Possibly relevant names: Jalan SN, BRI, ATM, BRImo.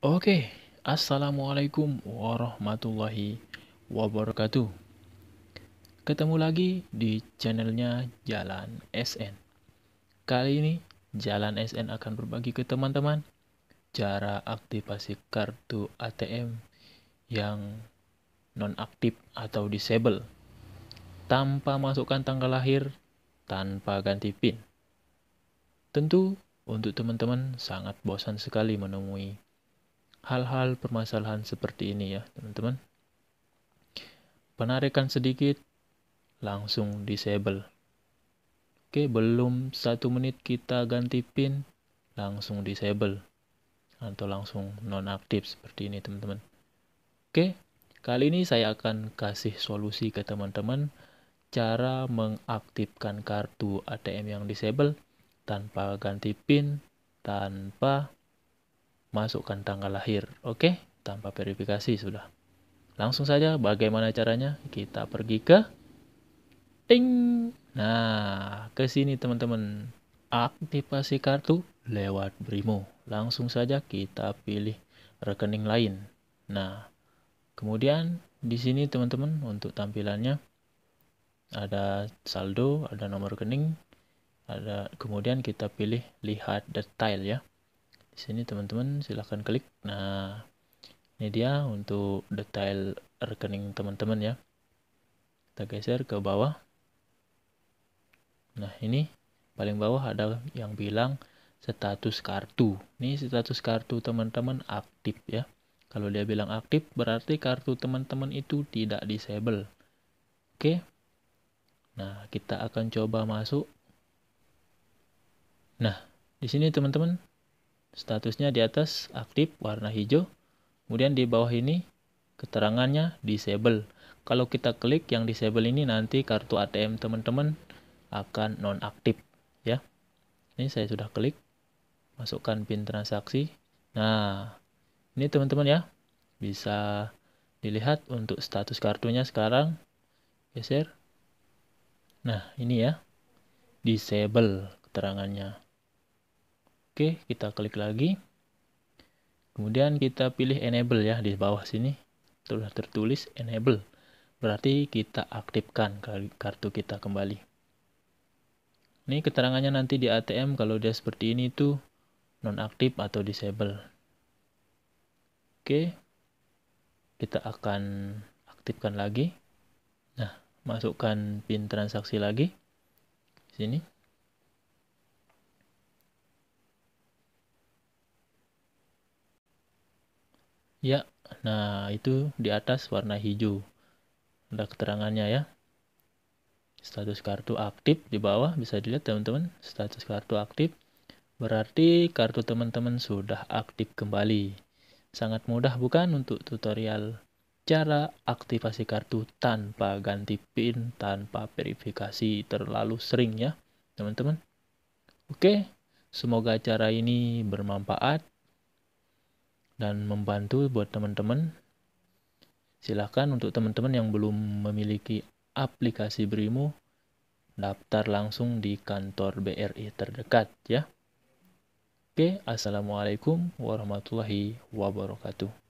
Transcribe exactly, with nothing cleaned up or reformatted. Oke, Assalamualaikum warahmatullahi wabarakatuh. Ketemu lagi di channelnya Jalan S N. Kali ini Jalan S N akan berbagi ke teman-teman cara aktivasi kartu A T M yang nonaktif atau disable, tanpa masukkan tanggal lahir, tanpa ganti PIN. Tentu untuk teman-teman sangat bosan sekali menemui hal-hal permasalahan seperti ini ya teman-teman. Penarikan sedikit langsung disable. Oke, belum satu menit kita ganti PIN langsung disable atau langsung nonaktif seperti ini teman-teman. Oke, kali ini saya akan kasih solusi ke teman-teman cara mengaktifkan kartu A T M yang disable tanpa ganti PIN, tanpa masukkan tanggal lahir, oke, tanpa verifikasi sudah. Langsung saja, bagaimana caranya? Kita pergi ke ting. Nah, ke sini teman-teman. Aktivasi kartu lewat BRImo. Langsung saja kita pilih rekening lain. Nah, kemudian di sini teman-teman untuk tampilannya ada saldo, ada nomor rekening, ada kemudian kita pilih lihat detail ya. Di sini teman-teman silahkan klik. Nah, ini dia untuk detail rekening teman-teman ya. Kita geser ke bawah. Nah, ini paling bawah ada yang bilang status kartu. Ini status kartu teman-teman aktif ya. Kalau dia bilang aktif berarti kartu teman-teman itu tidak disable. Oke. Nah, kita akan coba masuk. Nah, di sini teman-teman statusnya di atas aktif warna hijau, kemudian di bawah ini keterangannya disable. Kalau kita klik yang disable ini nanti kartu A T M teman-teman akan nonaktif ya. Ini saya sudah klik, masukkan PIN transaksi. Nah, ini teman-teman ya, bisa dilihat untuk status kartunya sekarang. Geser. Nah, ini ya, disable keterangannya. Oke, kita klik lagi. Kemudian kita pilih enable ya di bawah sini. Sudah tertulis enable. Berarti kita aktifkan kartu kita kembali. Ini keterangannya nanti di A T M kalau dia seperti ini itu nonaktif atau disable. Oke. Kita akan aktifkan lagi. Nah, masukkan PIN transaksi lagi. Di sini. Ya, nah itu di atas warna hijau. Ada keterangannya ya. Status kartu aktif di bawah bisa dilihat teman-teman. Status kartu aktif berarti kartu teman-teman sudah aktif kembali. Sangat mudah bukan untuk tutorial cara aktivasi kartu tanpa ganti PIN, tanpa verifikasi terlalu sering ya teman-teman. Oke, semoga cara ini bermanfaat dan membantu buat teman-teman. Silahkan untuk teman-teman yang belum memiliki aplikasi BRImo, daftar langsung di kantor B R I terdekat ya. Oke, Assalamualaikum warahmatullahi wabarakatuh.